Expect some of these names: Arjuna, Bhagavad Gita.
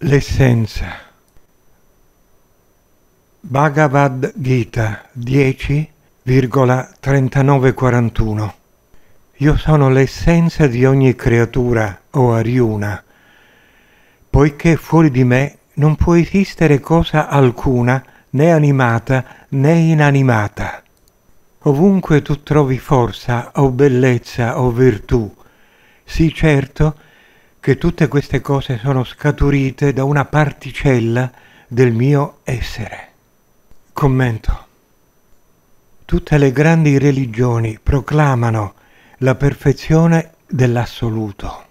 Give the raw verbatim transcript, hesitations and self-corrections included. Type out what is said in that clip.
L'essenza. Bhagavad Gita dieci, trentanove quarantuno. Io sono l'essenza di ogni creatura, o Arjuna, poiché fuori di me non può esistere cosa alcuna, né animata né inanimata. Ovunque tu trovi forza, o bellezza, o virtù, sii certo che tutte queste cose sono scaturite da una particella del mio essere. Commento. Tutte le grandi religioni proclamano la perfezione dell'assoluto.